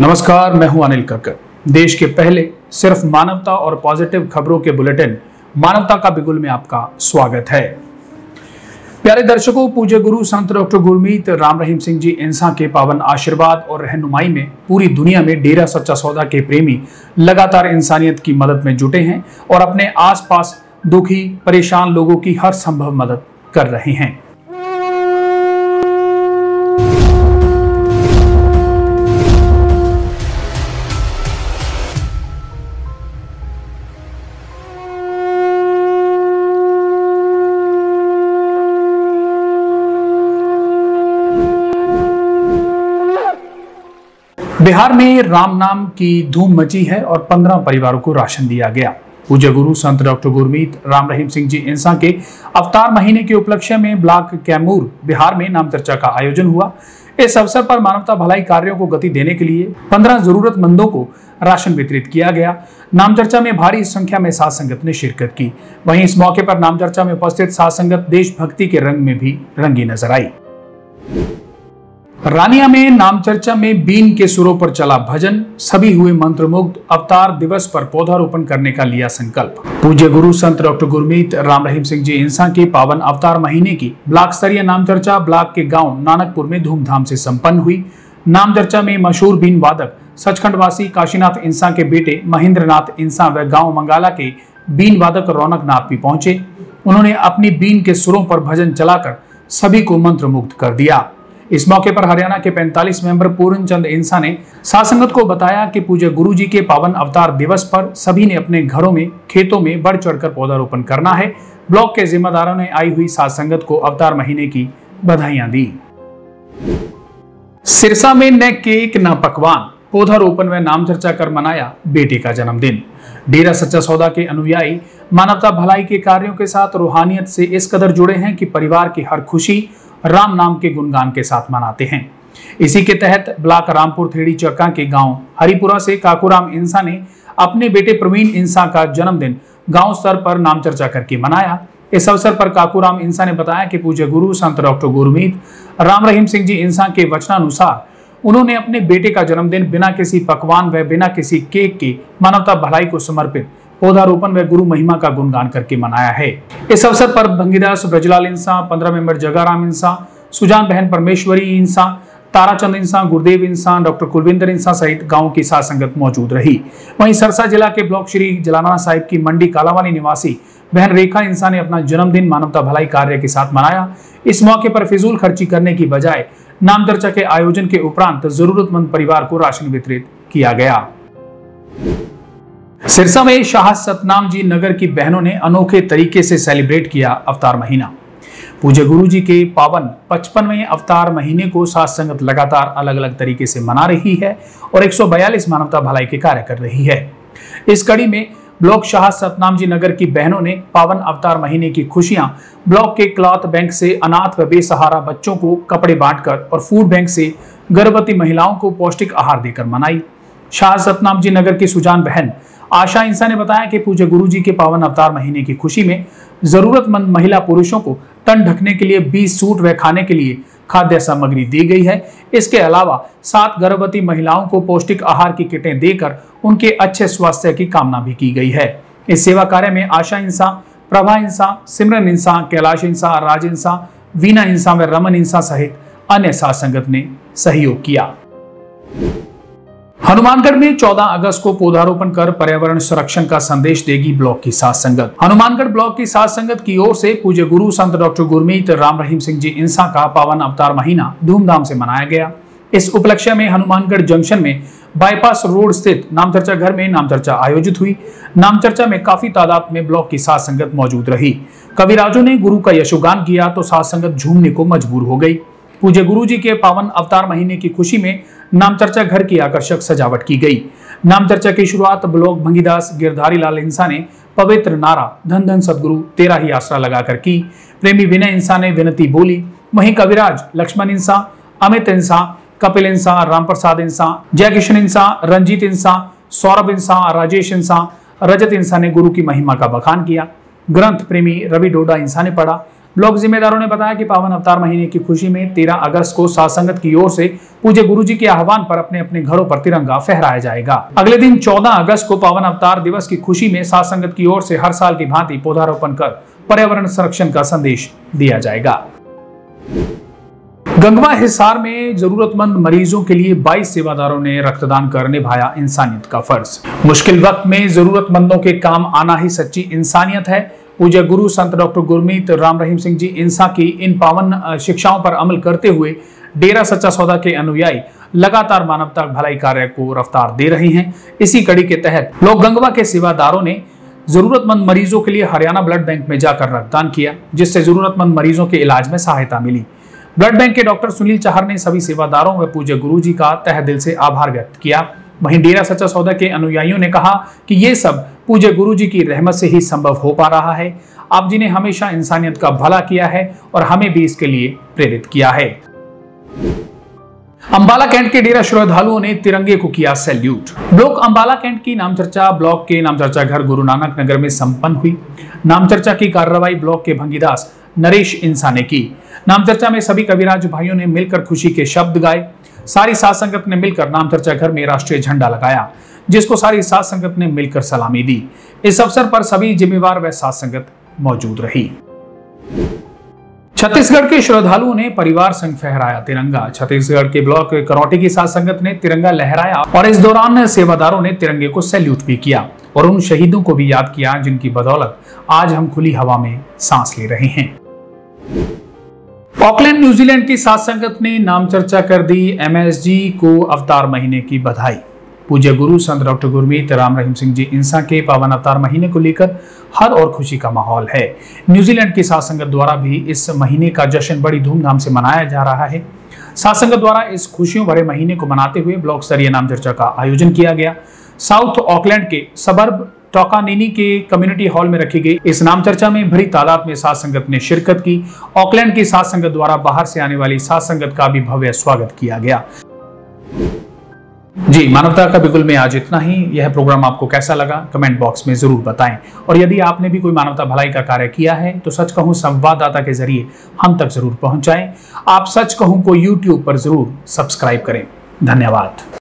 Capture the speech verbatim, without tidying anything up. नमस्कार, मैं हूं अनिल कक्कड़। देश के पहले सिर्फ मानवता और पॉजिटिव खबरों के बुलेटिन मानवता का बिगुल में आपका स्वागत है। प्यारे दर्शकों, पूज्य गुरु संत डॉक्टर गुरमीत राम रहीम सिंह जी इंसा के पावन आशीर्वाद और रहनुमाई में पूरी दुनिया में डेरा सच्चा सौदा के प्रेमी लगातार इंसानियत की मदद में जुटे हैं और अपने आसपास दुखी परेशान लोगों की हर संभव मदद कर रहे हैं। बिहार में राम नाम की धूम मची है और पंद्रह परिवारों को राशन दिया गया। पूज्य गुरु संत डॉक्टर गुरमीत राम रहीम सिंह जी इंसा के अवतार महीने के उपलक्ष्य में ब्लॉक कैमूर बिहार में नामचर्चा का आयोजन हुआ। इस अवसर पर मानवता भलाई कार्यों को गति देने के लिए पंद्रह जरूरतमंदों को राशन वितरित किया गया। नामचर्चा में भारी संख्या में साध संगत ने शिरकत की। वहीं इस मौके पर नामचर्चा में उपस्थित साध संगत देशभक्ति के रंग में भी रंगी नजर आई। रानिया में नामचर्चा में बीन के सुरों पर चला भजन, सभी हुए मंत्रमुग्ध। अवतार दिवस पर पौधारोपण करने का लिया संकल्प। पूज्य गुरु संत डॉक्टर गुरमीत राम रहीम सिंह जी इंसा के पावन अवतार महीने की ब्लॉक स्तरीय नामचर्चा ब्लॉक के गांव नानकपुर में धूमधाम से संपन्न हुई। नामचर्चा में मशहूर बीन वादक सचखंडवासी काशीनाथ इंसा के बेटे महेंद्र नाथ इंसा व गाँव मंगाला के बीन वादक रौनक नाथ भी पहुंचे। उन्होंने अपनी बीन के सुरों पर भजन चलाकर सभी को मंत्रमुग्ध कर दिया। इस मौके पर हरियाणा के पैंतालीस मेंबर पूर्ण चंद इंसा ने साध संगत को बताया कि पूज्य गुरु जी के पावन अवतार दिवस पर सभी ने अपने घरों में खेतों में बढ़ चढ़कर पौधारोपण करना है। ब्लॉक के जिम्मेदारों ने आई हुई साध संगत को अवतार महीने की बधाइयां दी। सिरसा में न केक न पकवान, पौधारोपण व नामचर्चा कर मनाया बेटे का जन्मदिन। डेरा सच्चा सौदा के अनुयायी मानवता भलाई के कार्यों के साथ रूहानियत से इस कदर जुड़े हैं कि परिवार की हर खुशी राम नाम के गुणगान के साथ मनाते हैं। इसी के तहत ब्लॉक रामपुर थेड़ी चक्का के गांव हरिपुरा से काकूराम इंसा ने अपने बेटे प्रवीण इंसा का जन्मदिन गांव स्तर पर नामचर्चा करके मनाया। इस अवसर पर काकूराम इंसा ने बताया कि पूज्य गुरु संत डॉक्टर गुरमीत राम रहीम सिंह जी इंसा के वचनानुसार उन्होंने अपने बेटे का जन्मदिन बिना किसी पकवान व बिना किसी केक के मानवता भलाई को समर्पित पौधारोपण व गुरु महिमा का गुणगान करके मनाया है। इस अवसर पर भंगीदास ब्रजलाल इंसा, पंद्रह मेंबर जगाराम इंसा, सुजान बहन परमेश्वरी इंसा, ताराचंद इंसा, गुरदेव इंसा, डॉक्टर कुलविंदर इंसा सहित गांव की साध संगत मौजूद रही। वहीं सरसा जिला के ब्लॉक श्री जलाना साहिब की मंडी कालावानी निवासी बहन रेखा इंसा ने अपना जन्मदिन मानवता भलाई कार्य के साथ मनाया। इस मौके पर फिजूल खर्ची करने की बजाय नामचर्चा के आयोजन के उपरांत जरूरतमंद परिवार को राशन वितरित किया गया। सिरसा में शाह सतनाम जी नगर की बहनों ने अनोखे तरीके से सेलिब्रेट किया अवतार महीना। पूज्य गुरु जी के पावन पचपनवें अवतार महीने को साध संगत लगातार अलग अलग तरीके से मना रही है और एक सौ बयालीस मानवता भलाई के कार्य कर रही है। इस कड़ी में ब्लॉक शाह सतनाम जी नगर की बहनों ने पावन अवतार महीने की खुशियां ब्लॉक के क्लॉथ बैंक से अनाथ व बेसहारा बच्चों को कपड़े बांटकर और फूड बैंक से गर्भवती महिलाओं को पौष्टिक आहार देकर मनाई। शाह सतनाम जी नगर की सुजान बहन आशा इंसा ने बताया कि पूज्य गुरु जी के पावन अवतार महीने की खुशी में जरूरतमंद महिला पुरुषों को तन ढकने के लिए बीस सूट व खाने के लिए खाद्य सामग्री दी गई है। इसके अलावा सात गर्भवती महिलाओं को पौष्टिक आहार की किटें देकर उनके अच्छे स्वास्थ्य की कामना भी की गई है। इस सेवा कार्य में आशा इंसा, प्रभा इंसा, सिमरन इंसा, कैलाश इंसा, राज इंसा, वीना इंसा व रमन इंसा सहित अन्य साध संगत ने सहयोग किया। हनुमानगढ़ में चौदह अगस्त को पौधारोपण कर पर्यावरण संरक्षण का संदेश देगी ब्लॉक की साध संगत। हनुमानगढ़ ब्लॉक की साध संगत की ओर से पूज्य गुरु संत डॉक्टर गुरमीत राम रहीम सिंह जी इंसा का पावन अवतार महीना धूमधाम से मनाया गया। इस उपलक्ष्य में हनुमानगढ़ जंक्शन में बाईपास रोड स्थित नामचर्चा घर में नामचर्चा आयोजित हुई। नामचर्चा में काफी तादाद में ब्लॉक की साध संगत मौजूद रही। कविराजों ने गुरु का यशोगान किया तो साध संगत झूमने को मजबूर हो गई। पूज्य गुरु जी के पावन अवतार महीने की खुशी में नामचर्चा घर की आकर्षक सजावट की गई। नामचर्चा की शुरुआत ब्लॉक भंगीदास गिरधारी लाल इंसा ने पवित्र नारा धन धन सदगुरु तेरा ही आसरा लगाकर की। प्रेमी विनय इंसा ने विनती बोली। वहीं कविराज लक्ष्मण इंसा, अमित इंसा, कपिल इंसा, राम प्रसाद इंसा, जयकिशन इंसा, रंजीत इंसा, सौरभ इंसा, राजेश इंसा, रजत इंसा ने गुरु की महिमा का बखान किया। ग्रंथ प्रेमी रवि डोडा इंसा ने पढ़ा। ब्लॉक जिम्मेदारों ने बताया कि पावन अवतार महीने की खुशी में तेरह अगस्त को साध संगत की ओर से पूज्य गुरुजी के आह्वान पर अपने अपने घरों पर तिरंगा फहराया जाएगा। अगले दिन चौदह अगस्त को पावन अवतार दिवस की खुशी में साध संगत की ओर से हर साल की भांति पौधारोपण कर पर्यावरण संरक्षण का संदेश दिया जाएगा। गंगवा हिसार में जरूरतमंद मरीजों के लिए बाईस सेवादारों ने रक्तदान कर निभाया इंसानियत का फर्ज। मुश्किल वक्त में जरूरतमंदों के काम आना ही सच्ची इंसानियत है। पूज्य गुरु संत डॉक्टर गुरमीत राम रहीम सिंह जी इंसा की इन पावन शिक्षाओं पर अमल करते हुए डेरा सच्चा सौदा के अनुयायी लगातार मानवता भलाई कार्य को रफ्तार दे रहे हैं। इसी कड़ी के तहत लोग गंगवा के सेवादारों ने जरूरतमंद मरीजों के लिए हरियाणा ब्लड बैंक में जाकर रक्तदान किया, जिससे जरूरतमंद मरीजों के इलाज में सहायता मिली। ब्लड बैंक के डॉक्टर सुनील चाहर ने सभी सेवादारों व पूज्य गुरु जी का तह दिल से आभार व्यक्त किया। वहीं डेरा सच्चा सौदा के अनुयायियों ने कहा कि ये सब पूज्य गुरुजी की रहमत से ही संभव हो पा रहा है। आप जी ने हमेशा इंसानियत का भला किया है और हमें भी इसके लिए प्रेरित किया है। अम्बाला कैंट के डेरा श्रद्धालुओं ने तिरंगे को किया सैल्यूट। ब्लॉक अम्बाला कैंट की नामचर्चा ब्लॉक के नामचर्चा घर गुरु नानक नगर में संपन्न हुई। नामचर्चा की कार्रवाई ब्लॉक के भंगीदास नरेश इंसा ने की। नामचर्चा में सभी कविराज भाइयों ने मिलकर खुशी के शब्द गाए। सारी साध संगत ने मिलकर नामचर्चा घर में राष्ट्रीय झंडा लगाया, जिसको सारी साध संगत ने मिलकर सलामी दी। इस अवसर पर सभी जिम्मेवार व साध संगत मौजूद रही। छत्तीसगढ़ के श्रद्धालुओं ने परिवार संग फहराया तिरंगा। छत्तीसगढ़ के ब्लॉक करौटी की साध संगत ने तिरंगा लहराया और इस दौरान सेवादारों ने तिरंगे को सैल्यूट भी किया और उन शहीदों को भी याद किया जिनकी बदौलत आज हम खुली हवा में सांस ले रहे हैं। ऑकलैंड न्यूजीलैंड की साध संगत ने नामचर्चा कर दी एमएसजी को अवतार महीने की बधाई। पूज्य गुरु संत डॉक्टर गुरमीत राम रहीम सिंह जी इंसा के पावन अवतार महीने को लेकर हर और खुशी का माहौल है। न्यूजीलैंड की साध संगत द्वारा भी इस महीने का जश्न बड़ी धूमधाम से मनाया जा रहा है। साध संगत द्वारा इस खुशियों भरे महीने को मनाते हुए ब्लॉक स्तरीय नामचर्चा का आयोजन किया गया। साउथ ऑकलैंड के सबर्ब टोकानीनी के कम्युनिटी हॉल में रखी गई इस नामचर्चा में भरी तादाद में साध संगत ने शिरकत की। ऑकलैंड की साध संगत द्वारा बाहर से आने वाली साध संगत का भी भव्य स्वागत किया गया। जी, मानवता का बिगुल में आज इतना ही। यह प्रोग्राम आपको कैसा लगा कमेंट बॉक्स में जरूर बताएं और यदि आपने भी कोई मानवता भलाई का कार्य किया है तो सच कहूं संवाददाता के जरिए हम तक जरूर पहुंचाएं। आप सच कहूं को यूट्यूब पर जरूर सब्सक्राइब करें। धन्यवाद।